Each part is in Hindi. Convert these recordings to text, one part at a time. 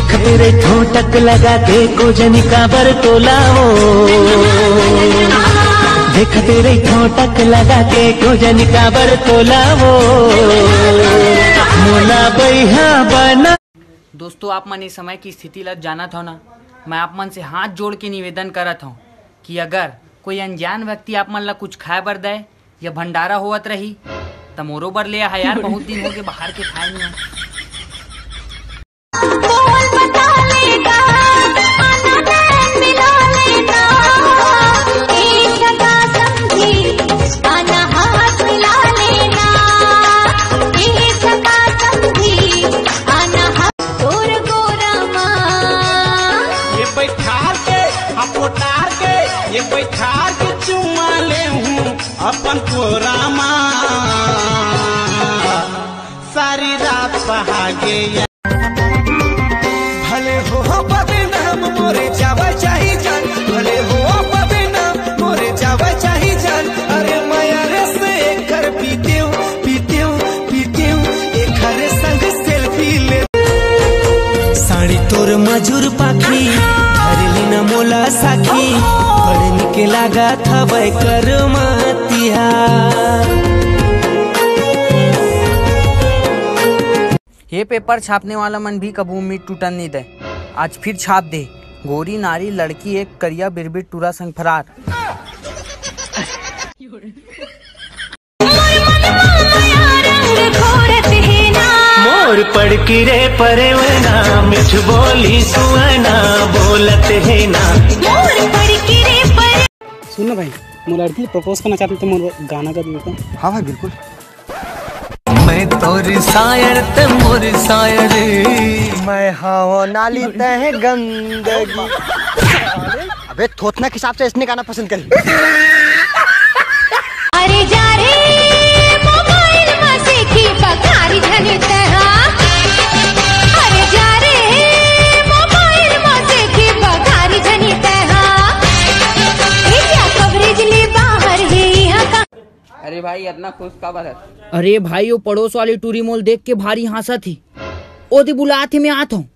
देख मेरे ठोटक लगा के कोजनी का बरतोलाओ, देख तेरे ठोटक लगा के कोजनी का बरतोलाओ मोला बैहा बना। दोस्तों, आप मन समय की स्थिति लग जाना था ना, मैं आप मन से हाथ जोड़ के निवेदन करत हूँ कि अगर कोई अनजान व्यक्ति आप मन ला कुछ खाए बर दे या भंडारा होवत रही तो मोरो बर ले आ यार, बहुत दिन हो गए बाहर के खाए नहीं। अपन को रामा सारी रात बहागे भले हो बदनाम मोरे जावा चाही जान, भले हो बदनाम मोरे जावा चाही जान। अरे माया रस कर पीते हूँ पीते हूँ पीते हूँ एक हरे संग सेल्फी ले। साड़ी तोर मजूर पाखी अरे लीना मोला साखी बड़े निके लागा था वै कर्मा ये पेपर छापने वाला मन भी कबू उम्मीद टूटन नहीं दे। आज फिर छाप दे गोरी नारी लड़की एक करिया बिरबिट टूरा संग फरार। मोर पड़की रे परवना मिठ बोली सुना बोलत है ना। सुन भाई, मैं लड़की प्रपोज करना चाहती हूँ तो गाना का देता हूँ। हाँ भाई बिल्कुल। मैं तोर सायर ते मोर सायर मैं हाओ नाली ते गंदगी। अबे थोथना के हिसाब से इसने गाना पसंद करी। अरे जा रे मोबाइल में से की बकारी धनी ते हां। अरे जा रे मोबाइल में से की बकारी धनी ते हां। ये क्या कवरेज ले बाहर ही हां। अरे भाई इतना खुश का बात है। अरे भाई, वो पड़ोस वाली टूरी मोल देख के भारी हांसा थी। ओ दे बुला थे मैं आता हूँ।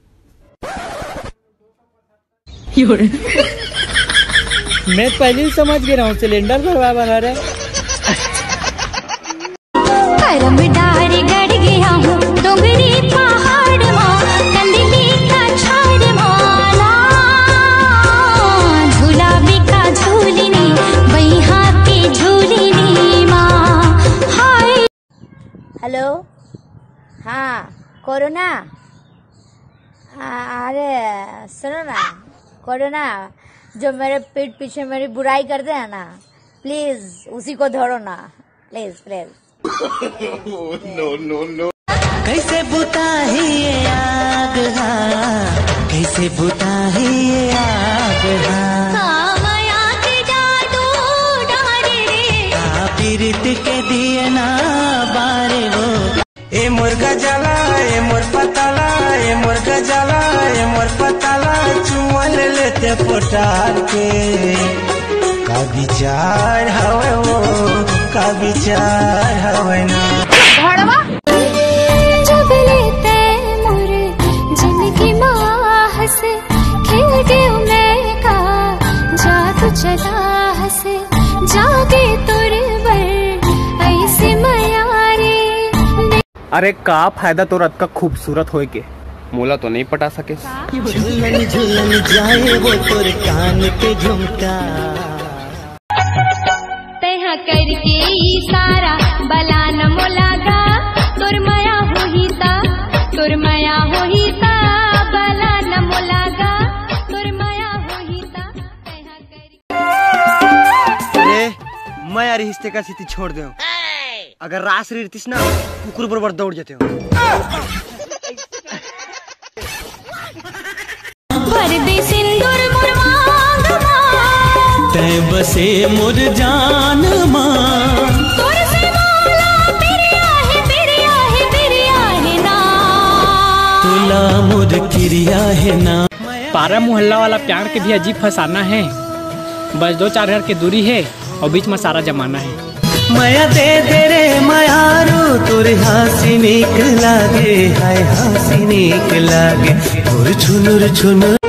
मैं पहले ही समझ गया हूँ सिलेंडर भरवा बना रहे। हेलो, हाँ करो ना। अरे सुनो ना, करो ना, जो मेरे पीठ पीछे मेरी बुराई करते हैं ना, प्लीज उसी को धरो ना, please please. No no no. कैसे बुता है ये आग, कैसे बुता है ये आग, पीरित के दिए ना बारे वो। ए मुर्गा जला ए मोर पताला ए मुर्गा जला ए मोर पताला चुमन लेते पोटार के। का विचार हवे वो, का विचार हवे ना। भड़वा जब लेते मोर जिंदगी माह से खेल गए मैं का जादू चला हसे जागे तोरे। अरे का फायदा तो रत का खूबसूरत होए के मोला तो नहीं पटा सके। झुलन झुलन जाए वो तोर कान पे झुमका तेहा करके इशारा बला न मोला गा तोर माया होही ता, तोर माया होही ता बला न मोला गा तोर माया होही ता तेहा करके। अरे मैं यार हिस्से का स्थिति छोड़ देऊ, अगर रास रीतिस ना कुकुर बरबर दौड़ जाते हो। तय बसे मोर जान मान तोर से मोला बिरिया है बिरिया है बिरिया है ना तुला मोर किरिया है ना। पारा मोहल्ला वाला प्यार के भी अजीब फसाना है, बस 2-4 घर की दूरी है और बीच में सारा जमाना है। माया दे दे रे मायारू तोरे हंसी निकला गे हाय हंसी निकला गे। झुनुर झुनुर।